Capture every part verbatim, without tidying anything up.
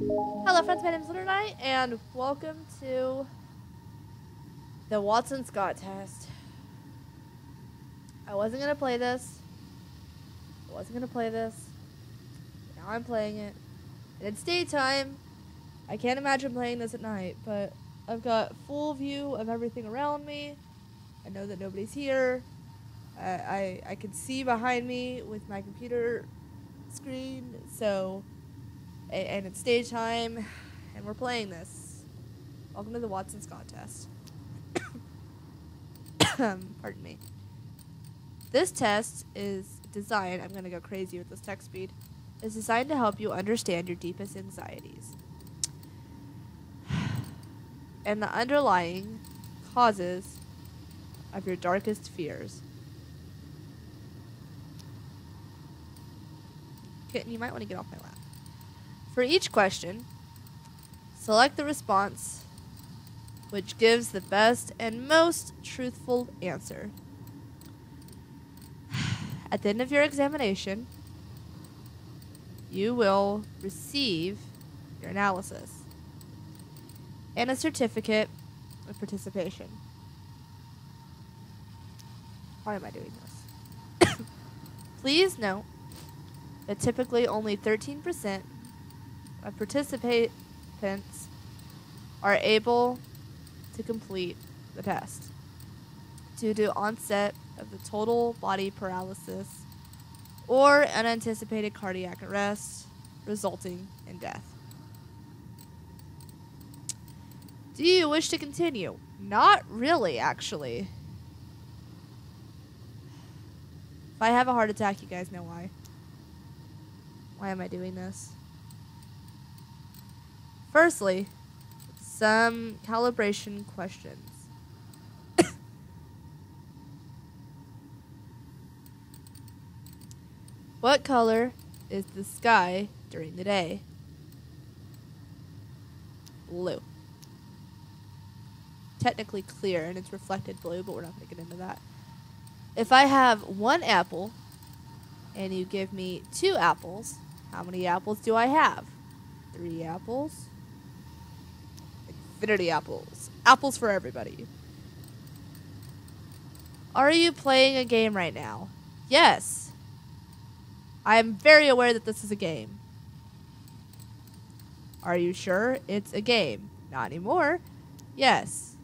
Hello friends, my name is Lunar Knight, and welcome to the Watson Scott Test. I wasn't going to play this. I wasn't going to play this. Now I'm playing it. And it's daytime. I can't imagine playing this at night, but I've got full view of everything around me. I know that nobody's here. I, I, I can see behind me with my computer screen, so... And it's stage time, and we're playing this. Welcome to the Watson Scott Test. Pardon me. This test is designed, I'm going to go crazy with this text speed, is designed to help you understand your deepest anxieties and the underlying causes of your darkest fears. Kitten, you might want to get off my lap. For each question, select the response which gives the best and most truthful answer. At the end of your examination, you will receive your analysis and a certificate of participation. Why am I doing this? Please note that typically only thirteen percent of participants are able to complete the test due to onset of the total body paralysis or unanticipated cardiac arrest resulting in death. Do you wish to continue? Not really, actually. If I have a heart attack, you guys know why. Why am I doing this? Firstly, some calibration questions. What color is the sky during the day? Blue. Technically clear, and it's reflected blue, but we're not going to get into that. If I have one apple and you give me two apples, how many apples do I have? Three apples. Infinity apples. Apples for everybody. Are you playing a game right now? Yes. I am very aware that this is a game. Are you sure it's a game? Not anymore. Yes.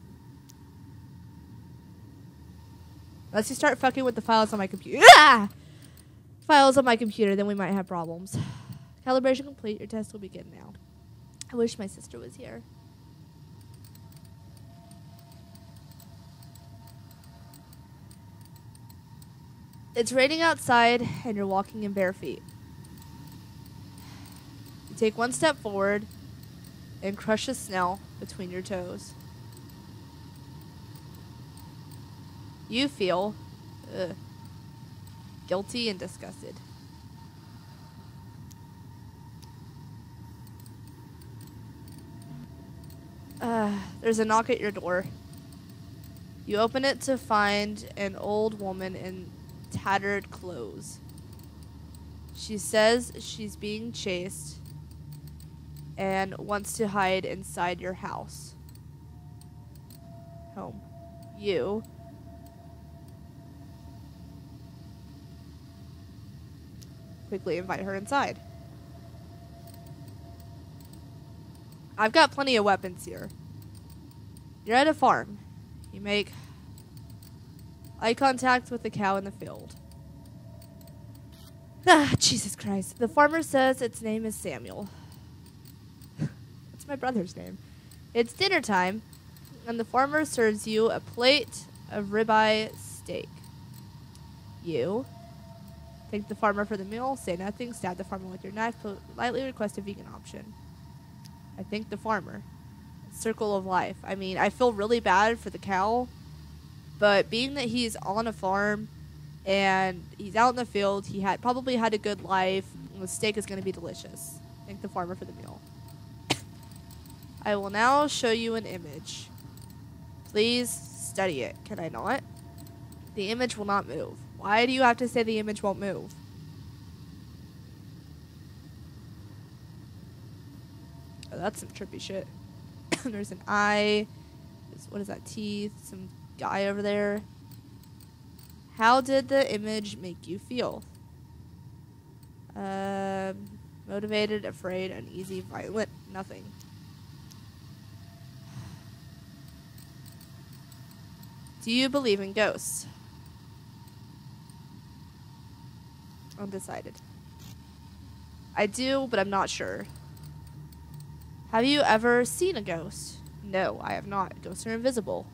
Unless you start fucking with the files on my computer. Ah! Files on my computer, then we might have problems. Calibration complete. Your test will begin now. I wish my sister was here. It's raining outside, and you're walking in bare feet. You take one step forward and crush the snow between your toes. You feel ugh, guilty and disgusted. Uh, there's a knock at your door. You open it to find an old woman in tattered clothes. She says she's being chased and wants to hide inside your house. Home. You. Quickly invite her inside. I've got plenty of weapons here. You're at a farm. You make eye contact with the cow in the field. Ah, Jesus Christ. The farmer says its name is Samuel. That's my brother's name. It's dinner time, and the farmer serves you a plate of ribeye steak. You thank the farmer for the meal, say nothing, stab the farmer with your knife, politely request a vegan option. I thank the farmer. Circle of life. I mean, I feel really bad for the cow, but being that he's on a farm and he's out in the field, he had probably had a good life, and the steak is going to be delicious. Thank the farmer for the meal. I will now show you an image. Please study it. Can I not? The image will not move. Why do you have to say the image won't move? Oh, that's some trippy shit. There's an eye. What is that? Teeth. Some guy over there. How did the image make you feel? Uh, motivated, afraid, uneasy, violent, nothing. Do you believe in ghosts? Undecided. I do, but I'm not sure. Have you ever seen a ghost? No, I have not. Ghosts are invisible.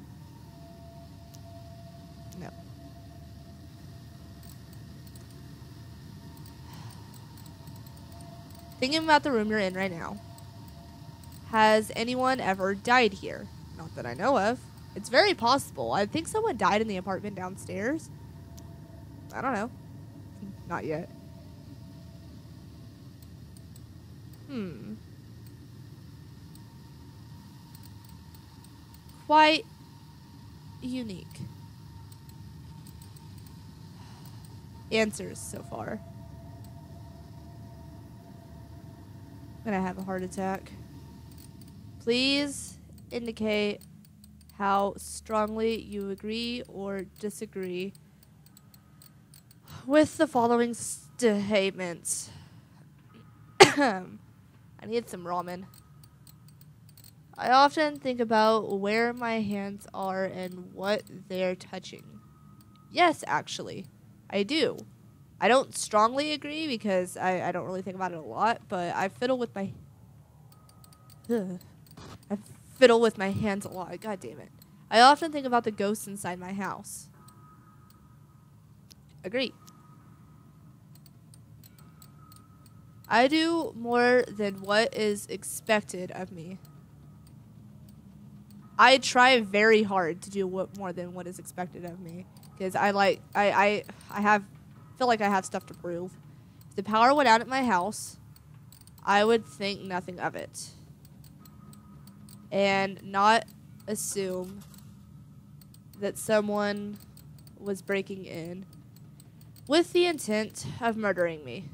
No. Thinking about the room you're in right now. Has anyone ever died here? Not that I know of. It's very possible. I think someone died in the apartment downstairs. I don't know. Not yet. Hmm. Quite unique. Answers so far. I'm gonna have a heart attack. Please indicate how strongly you agree or disagree with the following statements. I need some ramen. I often think about where my hands are and what they're touching. Yes, actually, I do. I don't strongly agree because I, I don't really think about it a lot, but I fiddle with my... Ugh. I fiddle with my hands a lot. God damn it. I often think about the ghosts inside my house. Agree. I do more than what is expected of me. I try very hard to do what more than what is expected of me because I like I, I I have feel like I have stuff to prove. If the power went out at my house, I would think nothing of it and not assume that someone was breaking in with the intent of murdering me.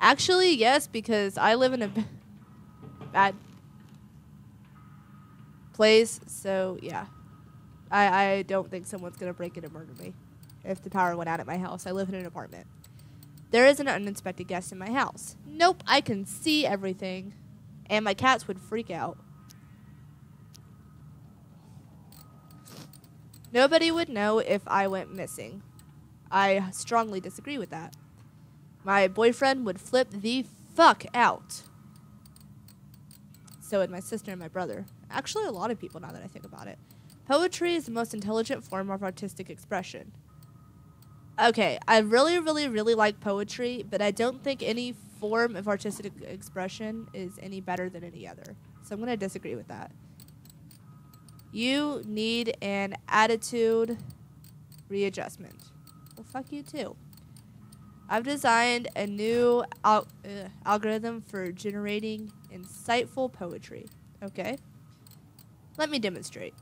Actually, yes, because I live in a bad place, so yeah. I, I don't think someone's gonna break in and murder me if the power went out at my house. I live in an apartment. There is an uninspected guest in my house. Nope, I can see everything. And my cats would freak out. Nobody would know if I went missing. I strongly disagree with that. My boyfriend would flip the fuck out. So would my sister and my brother. Actually, a lot of people, now that I think about it. Poetry is the most intelligent form of artistic expression. Okay, I really, really, really like poetry, but I don't think any form of artistic expression is any better than any other. So I'm going to disagree with that. You need an attitude readjustment. Well, fuck you too. I've designed a new al uh, algorithm for generating insightful poetry. Okay. Let me demonstrate.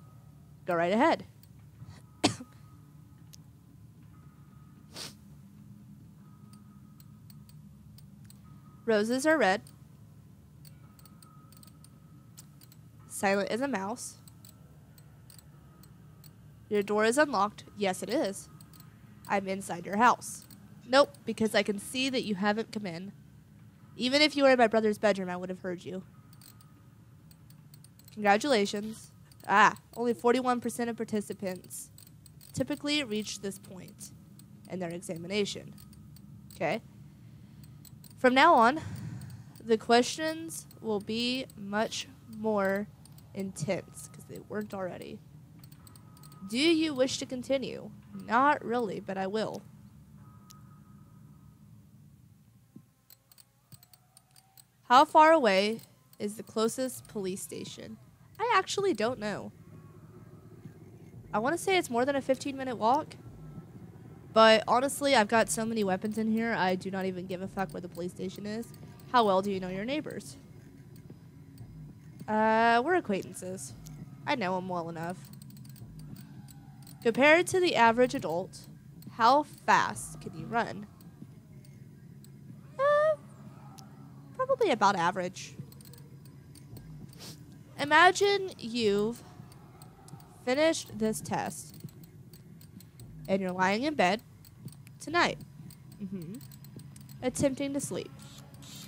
Go right ahead. Roses are red. Silent is a mouse. Your door is unlocked. Yes, it is. I'm inside your house. Nope, because I can see that you haven't come in. Even if you were in my brother's bedroom, I would have heard you. Congratulations. Ah, only forty-one percent of participants typically reach this point in their examination. Okay. From now on, the questions will be much more intense because they weren't already. Do you wish to continue? Not really, but I will. How far away is the closest police station? I actually don't know. I want to say it's more than a fifteen minute walk. But honestly, I've got so many weapons in here, I do not even give a fuck where the police station is. How well do you know your neighbors? Uh, we're acquaintances. I know them well enough. Compared to the average adult, how fast can you run? Uh, probably about average. Imagine you've finished this test and you're lying in bed tonight, mm-hmm. attempting to sleep.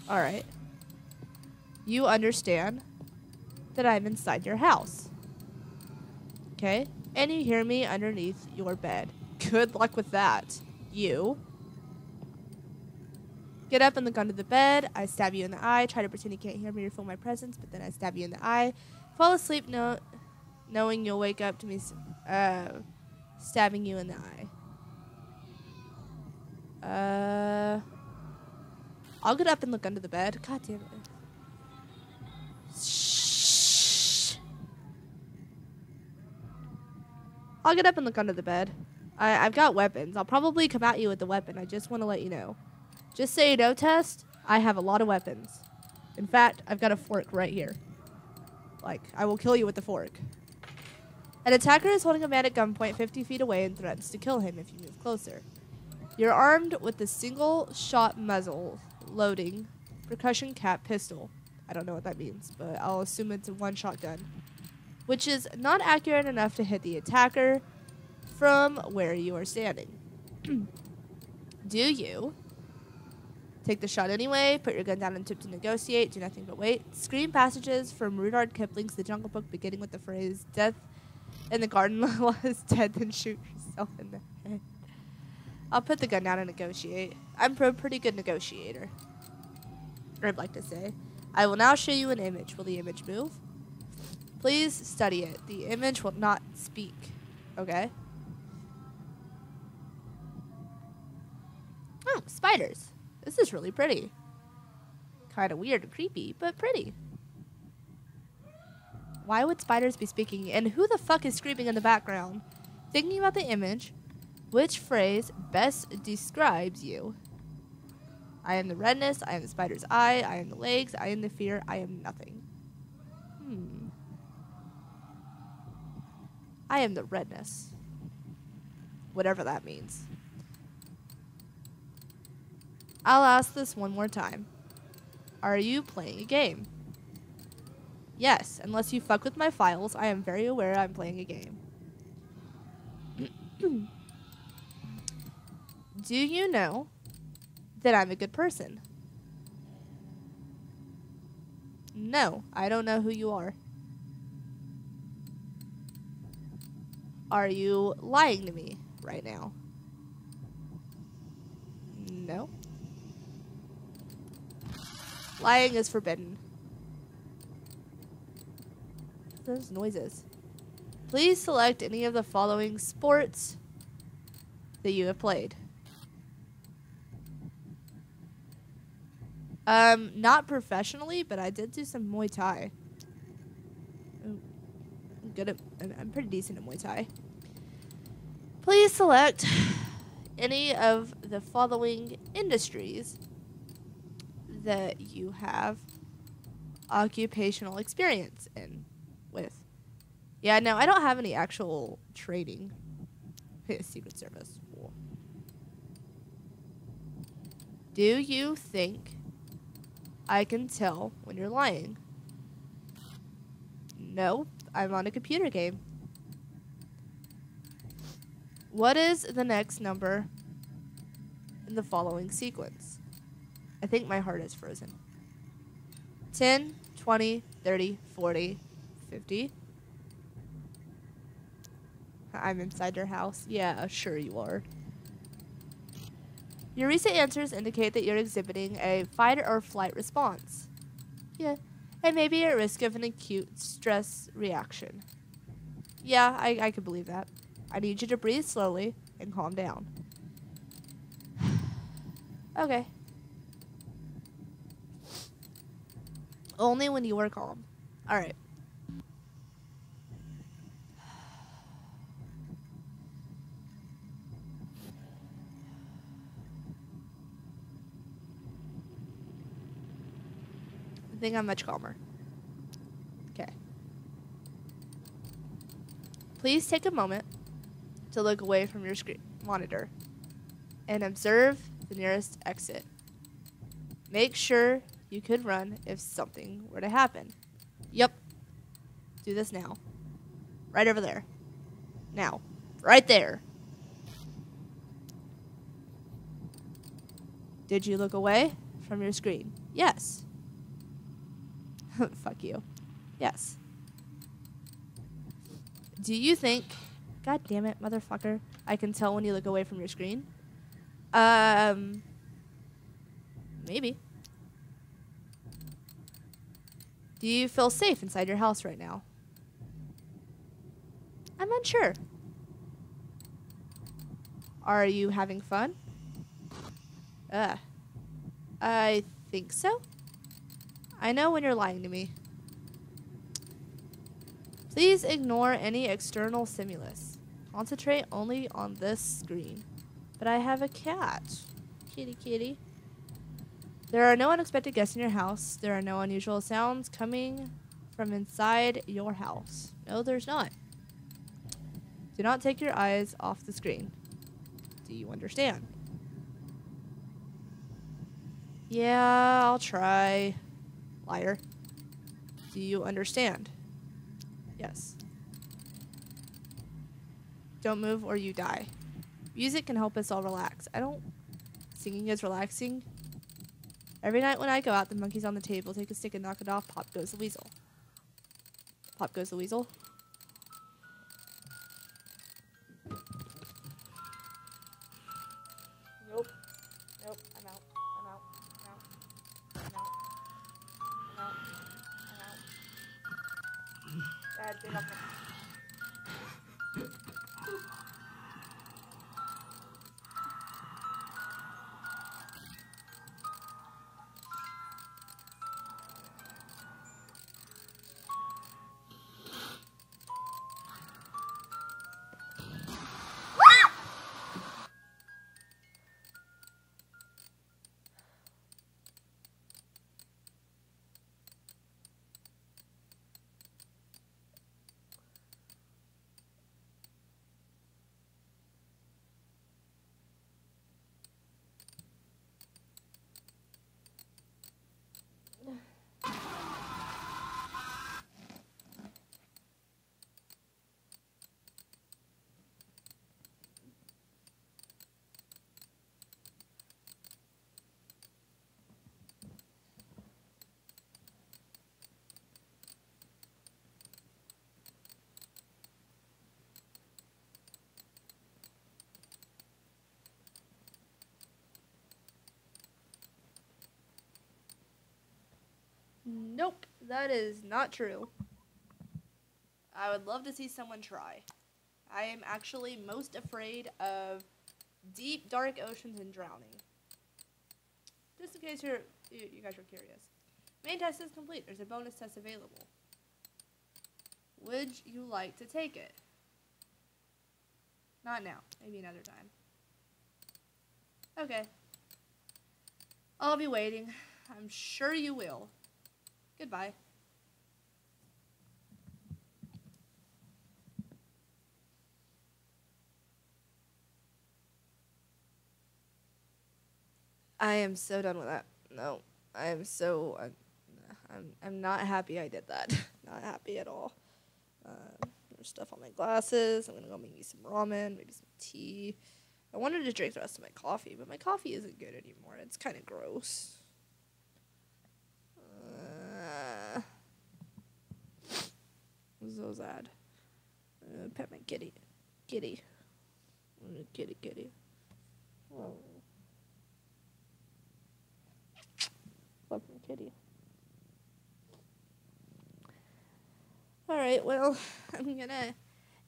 All right. You understand that I'm inside your house. Okay? And you hear me underneath your bed. Good luck with that. You get up and look under the bed. I stab you in the eye. Try to pretend you can't hear me or feel my presence, but then I stab you in the eye. Fall asleep no knowing you'll wake up to me uh, stabbing you in the eye. Uh, I'll get up and look under the bed. God damn it. Shh. I'll get up and look under the bed. I, I've got weapons. I'll probably come at you with the weapon. I just want to let you know. Just so you know, Test, I have a lot of weapons. In fact, I've got a fork right here. Like, I will kill you with the fork. An attacker is holding a man at gunpoint fifty feet away and threatens to kill him if you move closer. You're armed with a single-shot muzzle loading percussion cap pistol. I don't know what that means, but I'll assume it's a one-shot gun, which is not accurate enough to hit the attacker from where you are standing. Do you take the shot anyway, put your gun down and tip to negotiate, do nothing but wait? Scream passages from Rudyard Kipling's The Jungle Book, beginning with the phrase, "Death in the garden lies dead, then shoot yourself in the head." I'll put the gun down and negotiate. I'm a pretty good negotiator, I'd like to say. I will now show you an image. Will the image move? Please study it. The image will not speak. Okay. Oh, spiders. This is really pretty. Kind of weird and creepy, but pretty. Why would spiders be speaking? And who the fuck is screaming in the background? Thinking about the image, which phrase best describes you? I am the redness, I am the spider's eye, I am the legs, I am the fear, I am nothing. Hmm. I am the redness. Whatever that means. I'll ask this one more time. Are you playing a game? Yes, unless you fuck with my files, I am very aware I'm playing a game. Do you know that I'm a good person? No, I don't know who you are. Are you lying to me right now? No. Lying is forbidden. Those noises. Please select any of the following sports that you have played. Um, not professionally, but I did do some Muay Thai. I'm good at, I'm pretty decent at Muay Thai. Please select any of the following industries that you have occupational experience in with. Yeah, no, I don't have any actual training. Secret Service. Cool. Do you think I can tell when you're lying? No, I'm on a computer game. What is the next number in the following sequence? I think my heart is frozen. ten, twenty, thirty, forty, fifty. I'm inside your house. Yeah, sure you are. Your recent answers indicate that you're exhibiting a fight or flight response. Yeah, and may be at risk of an acute stress reaction. Yeah, I, I could believe that. I need you to breathe slowly and calm down. Okay. Only when you are calm. All right. I think I'm much calmer. Okay. Please take a moment to look away from your screen monitor and observe the nearest exit. Make sure You could run if something were to happen. Yep. Do this now. Right over there. Now. Right there. Did you look away from your screen? Yes. Fuck you. Yes. Do you think... God damn it, motherfucker. I can tell when you look away from your screen. Um... Maybe. Do you feel safe inside your house right now? I'm unsure. Are you having fun? Ugh. I think so. I know when you're lying to me. Please ignore any external stimulus. Concentrate only on this screen. But I have a cat. Kitty, kitty. There are no unexpected guests in your house. There are no unusual sounds coming from inside your house. No, there's not. Do not take your eyes off the screen. Do you understand? Yeah, I'll try. Liar. Do you understand? Yes. Don't move or you die. Music can help us all relax. I don't... Singing is relaxing. Every night when I go out, the monkey's on the table. Take a stick and knock it off. Pop goes the weasel. Pop goes the weasel. Nope. Nope. I'm out. I'm out. I'm out. I'm out. I'm out. I'm out. Dad, get off my phone. Nope, that is not true. I would love to see someone try. I am actually most afraid of deep, dark oceans and drowning. Just in case you're, you, you guys are curious. Main test is complete. There's a bonus test available. Would you like to take it? Not now. Maybe another time. Okay. I'll be waiting. I'm sure you will. Goodbye. I am so done with that. No, I am so, uh, I'm, I'm not happy I did that. Not happy at all. Um, there's stuff on my glasses. I'm gonna go make me some ramen, maybe some tea. I wanted to drink the rest of my coffee, but my coffee isn't good anymore. It's kind of gross. I'm so sad. I'm gonna pet my kitty. Kitty. I'm gonna kitty kitty. Oh. Love my kitty. Alright, well, I'm gonna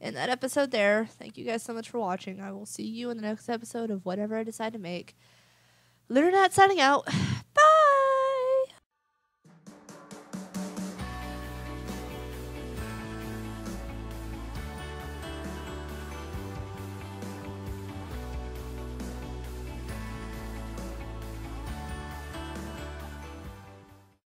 end that episode there. Thank you guys so much for watching. I will see you in the next episode of whatever I decide to make. Lunar Nat signing out. Bye!